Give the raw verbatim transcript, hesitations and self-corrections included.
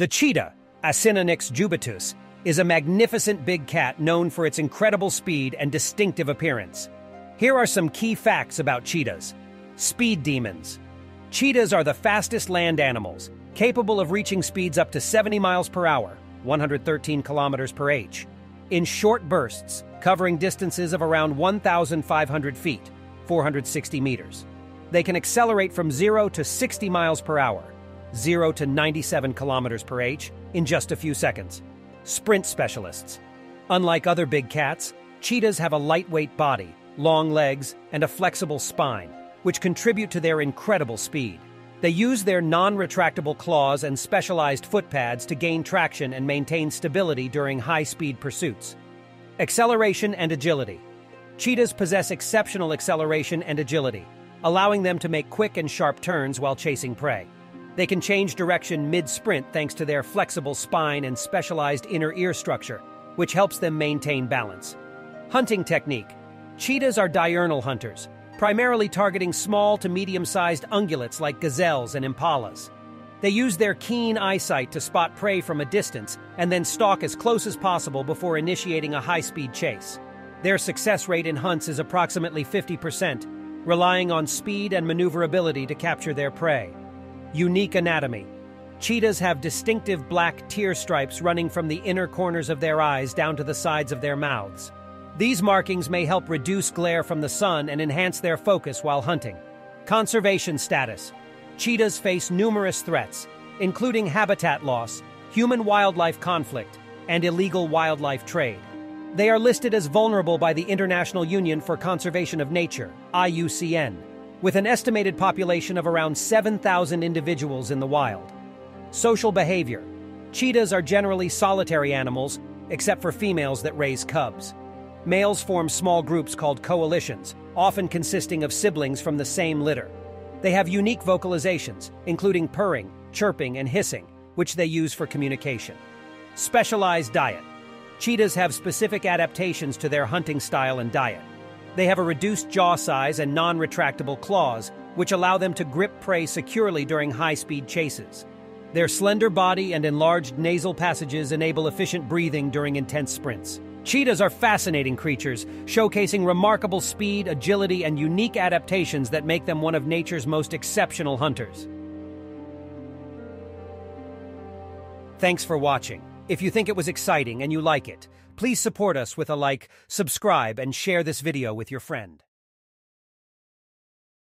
The cheetah, Acinonyx jubatus, is a magnificent big cat known for its incredible speed and distinctive appearance. Here are some key facts about cheetahs. Speed demons. Cheetahs are the fastest land animals, capable of reaching speeds up to seventy miles per hour, one hundred thirteen kilometers per hour, in short bursts, covering distances of around one thousand five hundred feet, four hundred sixty meters. They can accelerate from zero to sixty miles per hour, zero to ninety-seven kilometers per hour, in just a few seconds. Sprint specialists. Unlike other big cats, cheetahs have a lightweight body, long legs, and a flexible spine, which contribute to their incredible speed. They use their non-retractable claws and specialized foot pads to gain traction and maintain stability during high-speed pursuits. Acceleration and agility. Cheetahs possess exceptional acceleration and agility, allowing them to make quick and sharp turns while chasing prey. They can change direction mid-sprint thanks to their flexible spine and specialized inner ear structure, which helps them maintain balance. Hunting technique. Cheetahs are diurnal hunters, primarily targeting small to medium-sized ungulates like gazelles and impalas. They use their keen eyesight to spot prey from a distance and then stalk as close as possible before initiating a high-speed chase. Their success rate in hunts is approximately fifty percent, relying on speed and maneuverability to capture their prey. Unique anatomy. Cheetahs have distinctive black tear stripes running from the inner corners of their eyes down to the sides of their mouths. These markings may help reduce glare from the sun and enhance their focus while hunting. Conservation status. Cheetahs face numerous threats, including habitat loss, human-wildlife conflict, and illegal wildlife trade. They are listed as vulnerable by the International Union for Conservation of Nature, I U C N, with an estimated population of around seven thousand individuals in the wild. Social behavior. Cheetahs are generally solitary animals, except for females that raise cubs. Males form small groups called coalitions, often consisting of siblings from the same litter. They have unique vocalizations, including purring, chirping, and hissing, which they use for communication. Specialized diet. Cheetahs have specific adaptations to their hunting style and diet. They have a reduced jaw size and non-retractable claws, which allow them to grip prey securely during high-speed chases. Their slender body and enlarged nasal passages enable efficient breathing during intense sprints. Cheetahs are fascinating creatures, showcasing remarkable speed, agility, and unique adaptations that make them one of nature's most exceptional hunters. Thanks for watching. If you think it was exciting and you like it, please support us with a like, subscribe, and share this video with your friend.